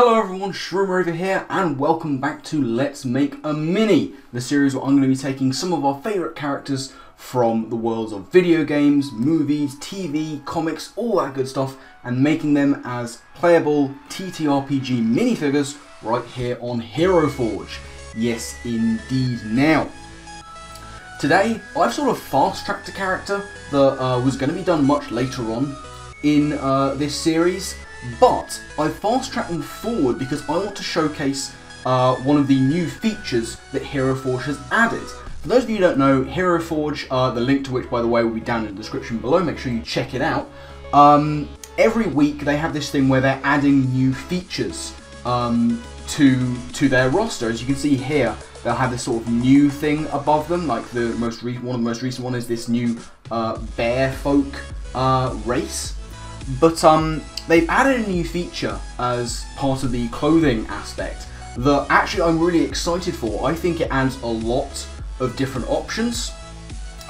Hello everyone, Shroom over here and welcome back to Let's Make a Mini, the series where I'm going to be taking some of our favourite characters from the worlds of video games, movies, TV, comics, all that good stuff, and making them as playable TTRPG minifigures right here on Hero Forge. Yes indeed now. Today I've sort of fast-tracked a character that was going to be done much later on in this series. But I fast-tracked them forward because I want to showcase one of the new features that Hero Forge has added. For those of you who don't know, Hero Forge, the link to which, by the way, will be down in the description below, make sure you check it out. Every week they have this thing where they're adding new features to their roster. As you can see here, they'll have this sort of new thing above them, like the most recent one is this new bear folk race. But they've added a new feature as part of the clothing aspect that actually I'm really excited for. I think it adds a lot of different options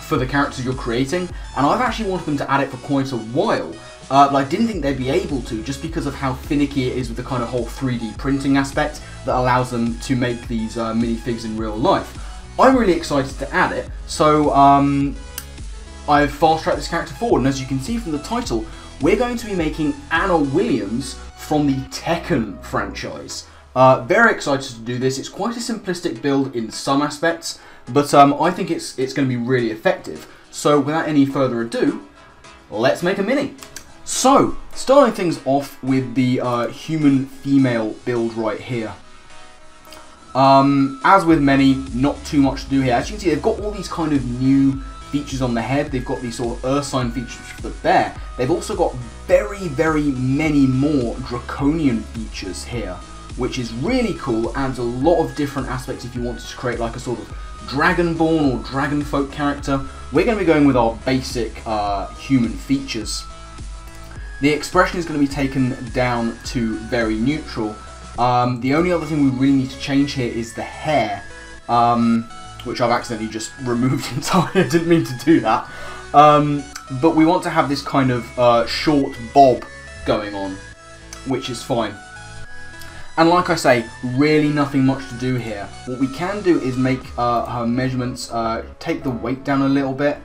for the characters you're creating, and I've actually wanted them to add it for quite a while, but I didn't think they'd be able to, just because of how finicky it is with the kind of whole 3D printing aspect that allows them to make these minifigs in real life. I'm really excited to add it, so I've fast-tracked this character forward, and as you can see from the title, we're going to be making Anna Williams from the Tekken franchise. Very excited to do this. It's quite a simplistic build in some aspects, but I think it's going to be really effective. So without any further ado, let's make a mini. So, starting things off with the human female build right here. As with many, not too much to do here. As you can see, they've got all these kind of new features on the head. They've got these sort of ursine features for the bear. They've also got very many more draconian features here, which is really cool, adds a lot of different aspects if you wanted to create like a sort of dragonborn or dragonfolk character. We're going to be going with our basic human features. The expression is going to be taken down to very neutral. The only other thing we really need to change here is the hair, which I've accidentally just removed entirely. I didn't mean to do that. But we want to have this kind of short bob going on, which is fine. And like I say, really nothing much to do here. What we can do is make her measurements, take the weight down a little bit,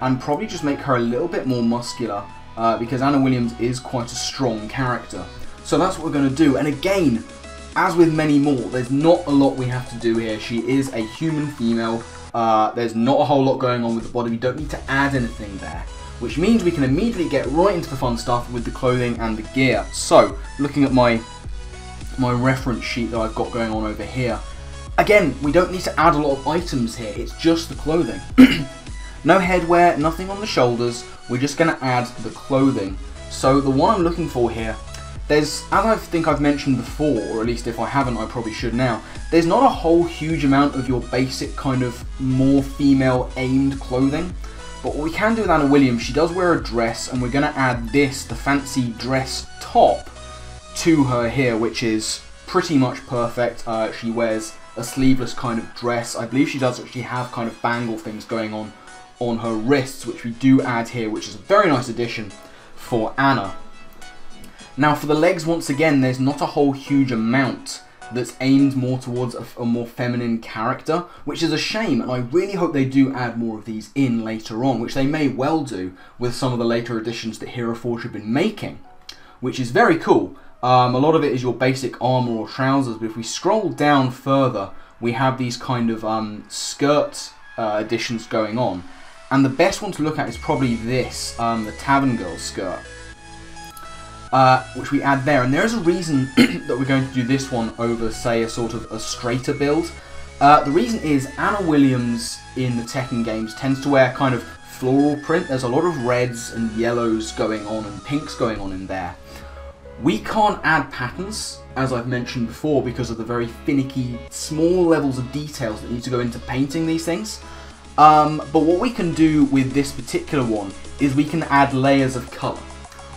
and probably just make her a little bit more muscular, because Anna Williams is quite a strong character. So that's what we're going to do. And again, as with many more, there's not a lot we have to do here. She is a human female. There's not a whole lot going on with the body. We don't need to add anything there, which means we can immediately get right into the fun stuff with the clothing and the gear. So, looking at my reference sheet that I've got going on over here, again, we don't need to add a lot of items here. It's just the clothing. No headwear, nothing on the shoulders. We're just going to add the clothing. So, the one I'm looking for here, as I think I've mentioned before, or at least if I haven't, I probably should now, there's not a whole huge amount of your basic kind of more female-aimed clothing. But what we can do with Anna Williams, she does wear a dress, and we're going to add this, the fancy dress top, to her here, which is pretty much perfect. She wears a sleeveless kind of dress. I believe she does actually have kind of bangle things going on her wrists, which we do add here, which is a very nice addition for Anna. Now for the legs, once again, there's not a whole huge amount that's aimed more towards a more feminine character, which is a shame, and I really hope they do add more of these in later on, which they may well do with some of the later additions that Hero Forge have been making, which is very cool. A lot of it is your basic armor or trousers, but if we scroll down further, we have these kind of skirt additions going on, and the best one to look at is probably this, the Tavern Girl skirt. Which we add there, and there is a reason that we're going to do this one over, say, a sort of a straighter build. The reason is Anna Williams in the Tekken games tends to wear kind of floral print. There's a lot of reds and yellows going on and pinks going on in there. We can't add patterns, as I've mentioned before, because of the very finicky, small levels of details that need to go into painting these things. But what we can do with this particular one is we can add layers of colour,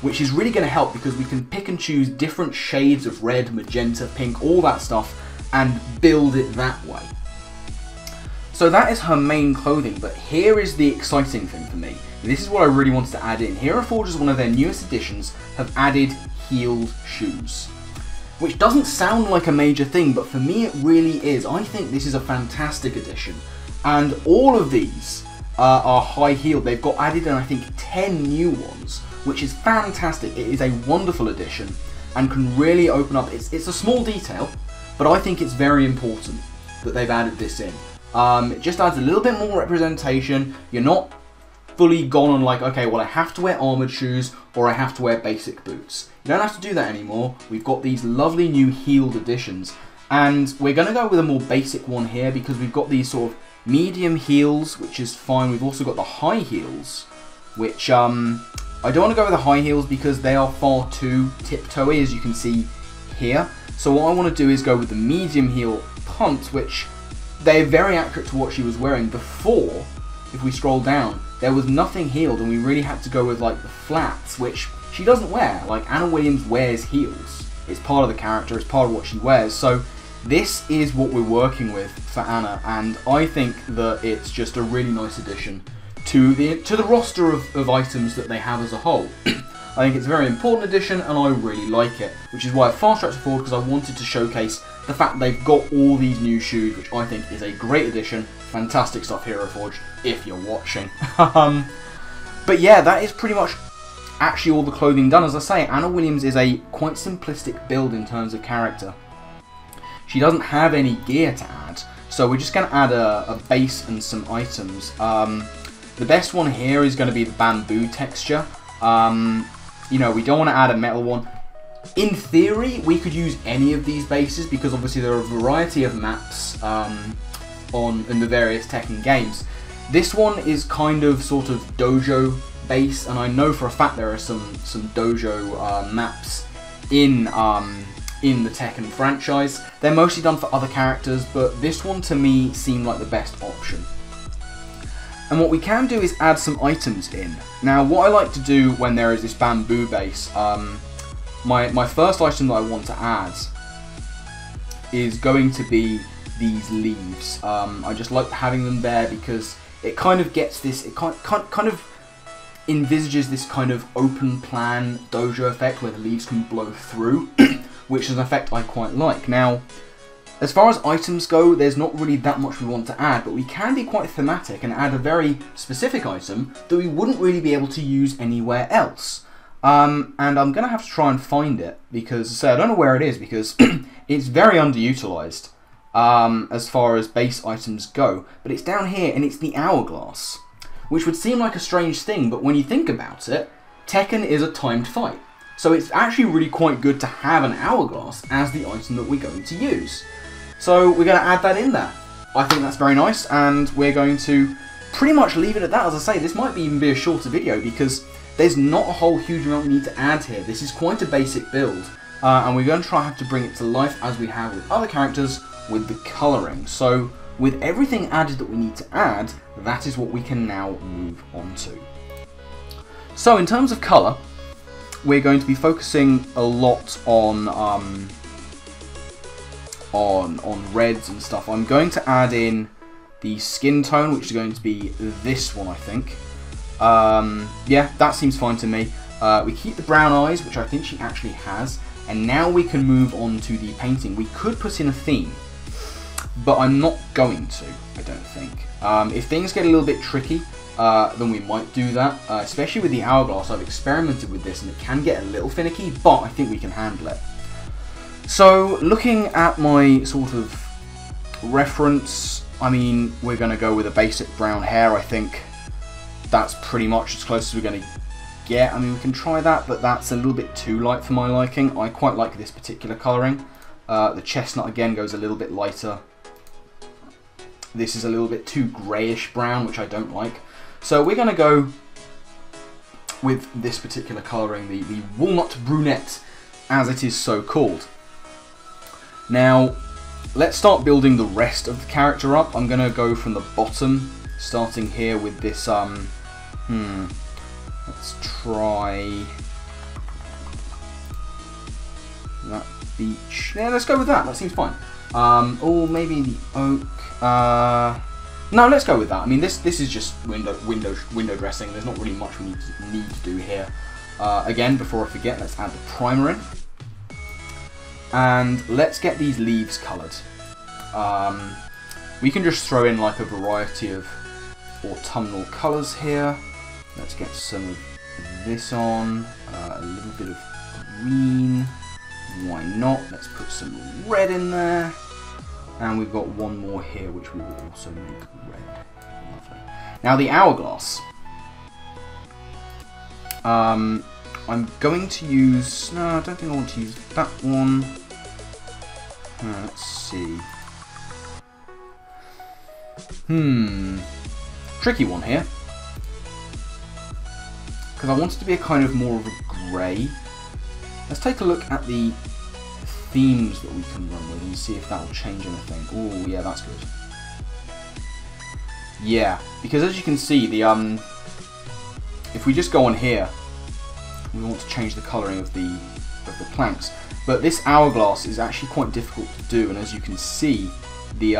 which is really going to help because we can pick and choose different shades of red, magenta, pink, all that stuff, and build it that way. So that is her main clothing, but here is the exciting thing for me. This is what I really wanted to add in. Hero Forge is one of their newest additions, have added heeled shoes. which doesn't sound like a major thing, but for me it really is. I think this is a fantastic addition, and all of these are high heeled. They've got added in, I think, 10 new ones, which is fantastic. It is a wonderful addition and can really open up. It's a small detail, but I think it's very important that they've added this in. It just adds a little bit more representation. You're not fully gone on like, okay, well I have to wear armored shoes or I have to wear basic boots. You don't have to do that anymore. We've got these lovely new heeled additions, and we're going to go with a more basic one here because we've got these sort of medium heels, which is fine. We've also got the high heels, which I don't want to go with the high heels because they are far too tiptoey, as you can see here. So what I want to do is go with the medium heel pumps, which they're very accurate to what she was wearing before. If we scroll down, there was nothing heeled, and we really had to go with like the flats, which she doesn't wear. Like, Anna Williams wears heels. It's part of the character, it's part of what she wears. So this is what we're working with for Anna, and I think that it's just a really nice addition to the roster of items that they have as a whole. I think it's a very important addition, and I really like it, which is why I fast-tracked it forward, because I wanted to showcase the fact they've got all these new shoes, which I think is a great addition. Fantastic stuff, Hero Forge, if you're watching. But yeah, that is pretty much actually all the clothing done. As I say, Anna Williams is a quite simplistic build in terms of character. She doesn't have any gear to add, so we're just going to add a base and some items. The best one here is going to be the bamboo texture. You know, we don't want to add a metal one. In theory, we could use any of these bases because obviously there are a variety of maps in the various Tekken games. This one is kind of sort of dojo base, and I know for a fact there are some dojo maps in the Tekken franchise. They're mostly done for other characters, but this one to me seemed like the best option. And what we can do is add some items in. Now, what I like to do when there is this bamboo base, my first item that I want to add is going to be these leaves. I just like having them there because it kind of gets this, it kind of envisages this kind of open plan dojo effect where the leaves can blow through, which is an effect I quite like. Now, as far as items go, there's not really that much we want to add, but we can be quite thematic and add a very specific item that we wouldn't really be able to use anywhere else. And I'm going to have to try and find it, because so I don't know where it is, because it's very underutilised as far as base items go. But it's down here, and it's the hourglass, which would seem like a strange thing, but when you think about it, Tekken is a timed fight. So it's actually really quite good to have an hourglass as the item that we're going to use. So we're going to add that in there. I think that's very nice, and we're going to pretty much leave it at that. As I say, this might even be a shorter video because there's not a whole huge amount we need to add here. This is quite a basic build, and we're going to try and have to bring it to life as we have with other characters with the colouring. So with everything added that we need to add, that is what we can now move on to. So in terms of colour, we're going to be focusing a lot on reds and stuff. I'm going to add in the skin tone, which is going to be this one, I think. Yeah, that seems fine to me. We keep the brown eyes, which I think she actually has, and now we can move on to the painting. We could put in a theme, but I'm not going to, I don't think. If things get a little bit tricky, then we might do that, especially with the hourglass. I've experimented with this and it can get a little finicky, but I think we can handle it. So looking at my sort of reference, I mean, we're going to go with a basic brown hair. I think that's pretty much as close as we're going to get. I mean, we can try that, but that's a little bit too light for my liking. I quite like this particular colouring. The chestnut again goes a little bit lighter. This is a little bit too greyish brown, which I don't like. So we're going to go with this particular colouring, the walnut brunette, as it is so called. Now, let's start building the rest of the character up. I'm going to go from the bottom, starting here with this, let's try that beach. Yeah, let's go with that. That seems fine. Or maybe the oak. No, let's go with that. I mean, this is just window dressing. There's not really much we need to do here. Again, before I forget, let's add the primer in. And let's get these leaves coloured. We can just throw in like a variety of autumnal colours here. Let's get some of this on, a little bit of green, why not? Let's put some red in there. And we've got one more here which we will also make red. Lovely. Now the hourglass. I'm going to use, no, I don't think I want to use that one. Let's see. Tricky one here. Because I want it to be a kind of more of a grey. Let's take a look at the themes that we can run with and see if that will change anything. Oh, yeah, that's good. Yeah, because as you can see, the if we just go on here, we want to change the colouring of the planks. But this hourglass is actually quite difficult to do, and as you can see, the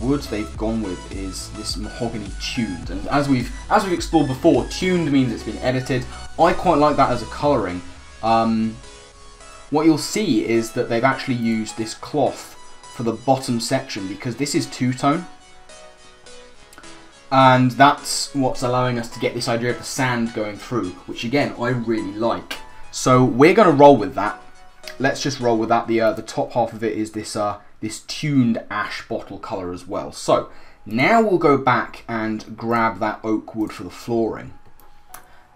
wood they've gone with is this mahogany tuned. And as we've explored before, tuned means it's been edited. I quite like that as a colouring. What you'll see is that they've actually used this cloth for the bottom section because this is two-tone. And that's what's allowing us to get this idea of the sand going through, which again, I really like. So we're going to roll with that. Let's just roll with that. The top half of it is this tuned ash bottle colour as well. So now we'll go back and grab that oak wood for the flooring.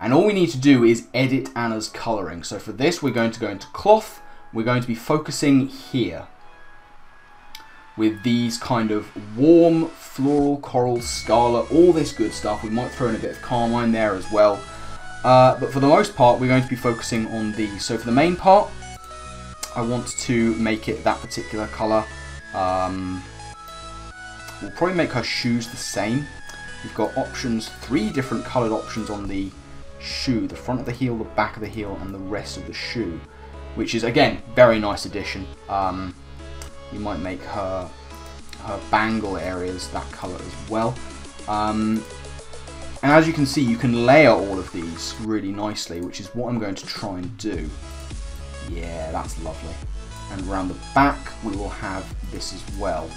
And all we need to do is edit Anna's colouring. So for this, we're going to go into cloth. We're going to be focusing here with these kind of warm floral, coral, scarlet, all this good stuff. We might throw in a bit of carmine there as well. But for the most part, we're going to be focusing on these. So for the main part, I want to make it that particular colour. We'll probably make her shoes the same. We've got options, 3 different coloured options on the shoe, the front of the heel, the back of the heel, and the rest of the shoe, which is again very nice addition. You might make her bangle areas that colour as well. And as you can see, you can layer all of these really nicely, which is what I'm going to try and do. Yeah, that's lovely. And around the back we will have this as well.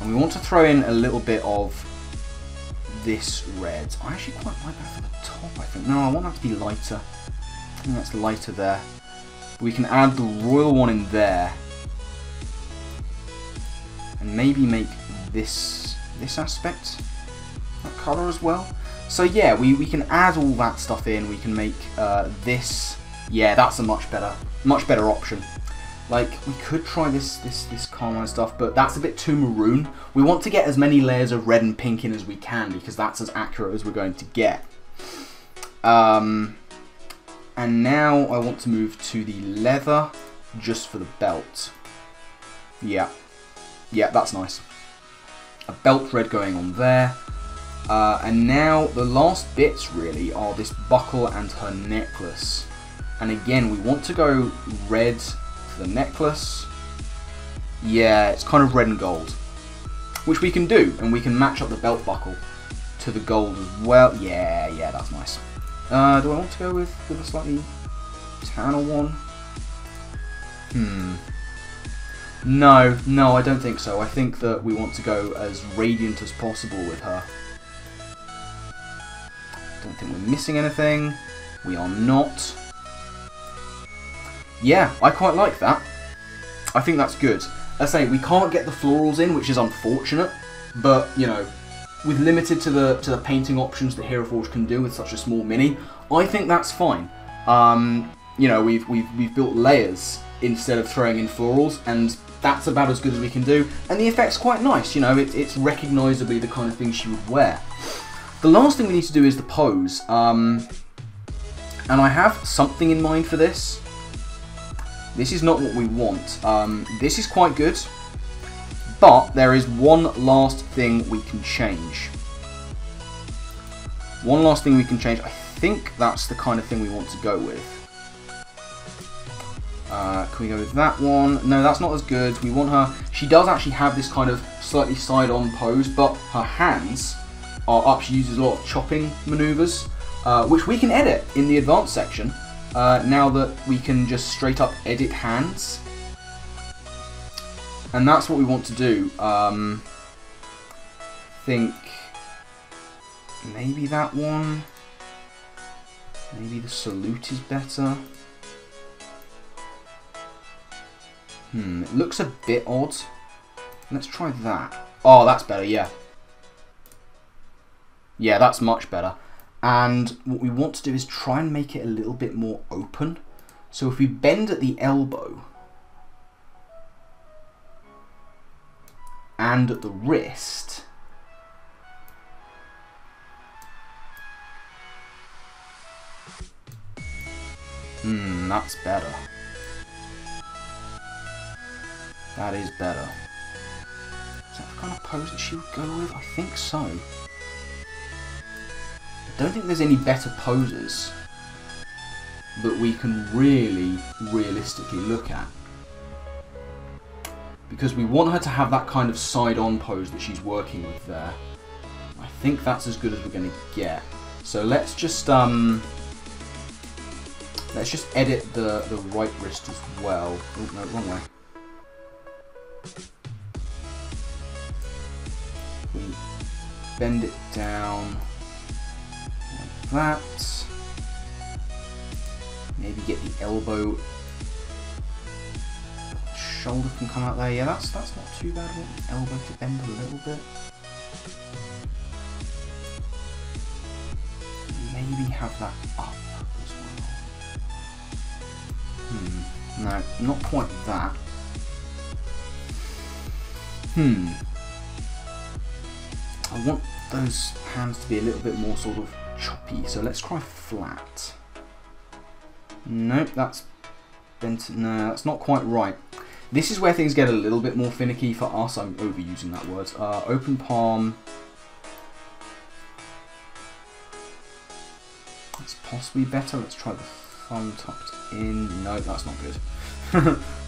And we want to throw in a little bit of this red. I actually quite like that for the top, I think. No, I want that to be lighter. I think that's lighter there. We can add the royal one in there. And maybe make this aspect that colour as well. So yeah, we can add all that stuff in. We can make this. Yeah, that's a much better option. Like, we could try this carmine stuff, but that's a bit too maroon. We want to get as many layers of red and pink in as we can, because that's as accurate as we're going to get. And now I want to move to the leather, just for the belt. Yeah, that's nice. A belt red going on there. And now the last bits, really, are this buckle and her necklace. And again, we want to go red for the necklace. Yeah, it's kind of red and gold, which we can do, and we can match up the belt buckle to the gold as well. Yeah, that's nice. Do I want to go with a slightly tanner one? No, I don't think so. I think that we want to go as radiant as possible with her. Don't think we're missing anything. We are not. Yeah, I quite like that. I think that's good. As I say, we can't get the florals in, which is unfortunate, but, you know, with limited to the painting options that Hero Forge can do with such a small mini, I think that's fine. You know, we've built layers instead of throwing in florals, and that's about as good as we can do, and the effect's quite nice, you know, it's recognisably the kind of thing she would wear. The last thing we need to do is the pose, and I have something in mind for this. This is not what we want. This is quite good, but there is one last thing we can change. I think that's the kind of thing we want to go with. Can we go with that one? No, that's not as good. We want her... She does actually have this kind of slightly side-on pose, but her hands are up. She uses a lot of chopping manoeuvres, which we can edit in the advanced section. now that we can just straight up edit hands. And that's what we want to do. Think maybe that one. Maybe the salute is better. It looks a bit odd. Let's try that. Oh, that's better, yeah. Yeah, that's much better. And what we want to do is try and make it a little bit more open. So if we bend at the elbow and at the wrist, that's better. That is better. Is that the kind of pose that she would go with? I think so. I don't think there's any better poses that we can really realistically look at. Because we want her to have that kind of side-on pose that she's working with there. I think that's as good as we're going to get. So let's just edit the right wrist as well. Oh, no, wrong way. We bend it down like that. Maybe get the elbow. Shoulder can come out there. Yeah, that's not too bad. I want the elbow to bend a little bit. Maybe have that up as well. No, not quite that. I want those hands to be a little bit more sort of choppy, so let's try flat. Nope, that's bent. No, that's not quite right. This is where things get a little bit more finicky for us. I'm overusing that word. Open palm. That's possibly better. Let's try the thumb tucked in. No, that's not good.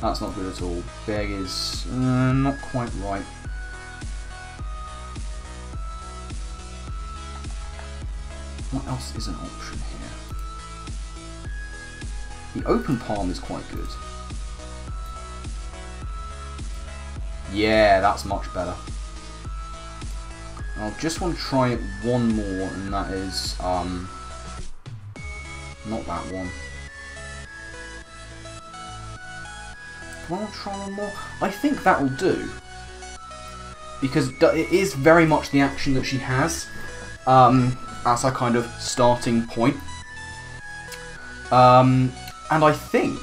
That's not good at all. Beg is not quite right. What else is an option here? The open palm is quite good. Yeah, that's much better. I just want to try it one more, and that is not that one. I'll try one more. I think that will do, because it is very much the action that she has as our kind of starting point, and I think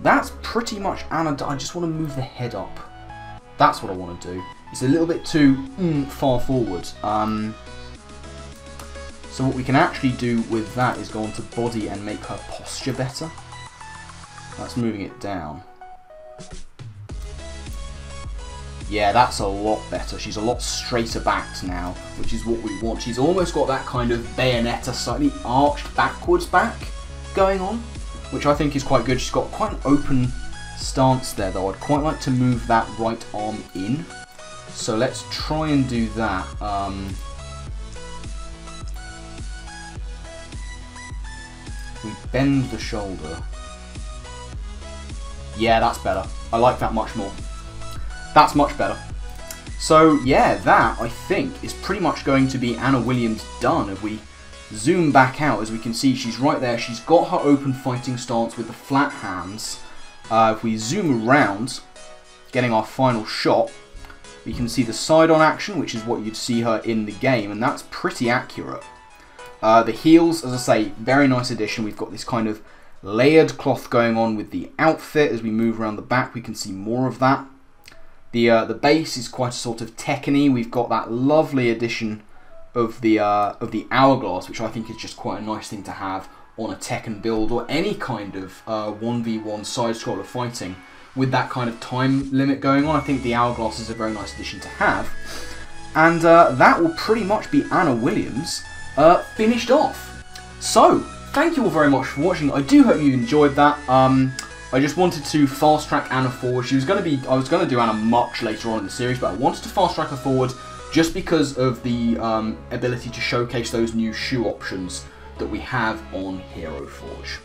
that's pretty much Anna. I just want to move the head up. That's what I want to do. It's a little bit too far forward, so what we can actually do with that is go on to body and make her posture better. That's moving it down. Yeah, that's a lot better. She's a lot straighter backed now, which is what we want. She's almost got that kind of Bayonetta, slightly arched backwards back going on, which I think is quite good. She's got quite an open stance there, though. I'd quite like to move that right arm in. So let's try and do that. We bend the shoulder. Yeah, that's better. I like that much more. That's much better. So yeah, that I think is pretty much going to be Anna Williams done. If we zoom back out, as we can see, she's right there. She's got her open fighting stance with the flat hands. If we zoom around, getting our final shot, we can see the side-on action, which is what you'd see her in the game, and that's pretty accurate. The heels, as I say, very nice addition. We've got this kind of layered cloth going on with the outfit. As we move around the back, we can see more of that. The base is quite a sort of Tekken-y. We've got that lovely addition of the hourglass, which I think is just quite a nice thing to have on a Tekken build, or any kind of 1v1 side-scroller fighting with that kind of time limit going on. I think the hourglass is a very nice addition to have. And that will pretty much be Anna Williams finished off. So thank you all very much for watching. I do hope you enjoyed that. I just wanted to fast track Anna forward. I was going to do Anna much later on in the series, but I wanted to fast track her forward just because of the ability to showcase those new shoe options that we have on Hero Forge.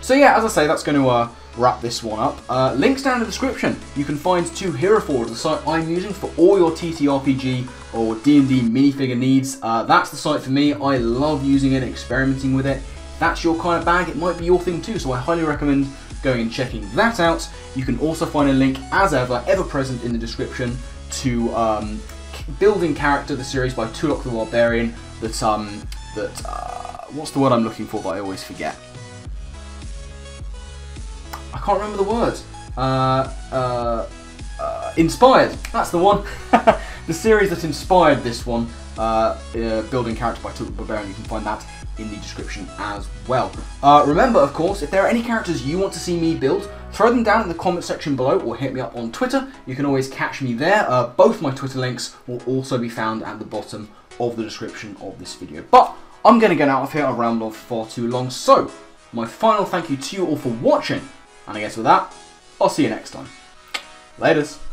So yeah, as I say, that's going to wrap this one up. Links down in the description. You can find to Hero Forge, the site I'm using for all your TTRPG or D&D minifigure needs. That's the site for me. I love using it, experimenting with it. If that's your kind of bag, it might be your thing too, so I highly recommend going and checking that out. You can also find a link, as ever present in the description, to Building Character, the series by Tulok the Barbarian, that, what's the word I'm looking for that I always forget? I can't remember the word. Inspired, that's the one. The series that inspired this one, Building Character by Tulok the Barbarian, you can find that in the description as well. Remember, of course, if there are any characters you want to see me build, throw them down in the comment section below or hit me up on Twitter. You can always catch me there. Both my Twitter links will also be found at the bottom of the description of this video. But I'm going to get out of here. I've rambled on for far too long. So, my final thank you to you all for watching. And I guess with that, I'll see you next time. Laters.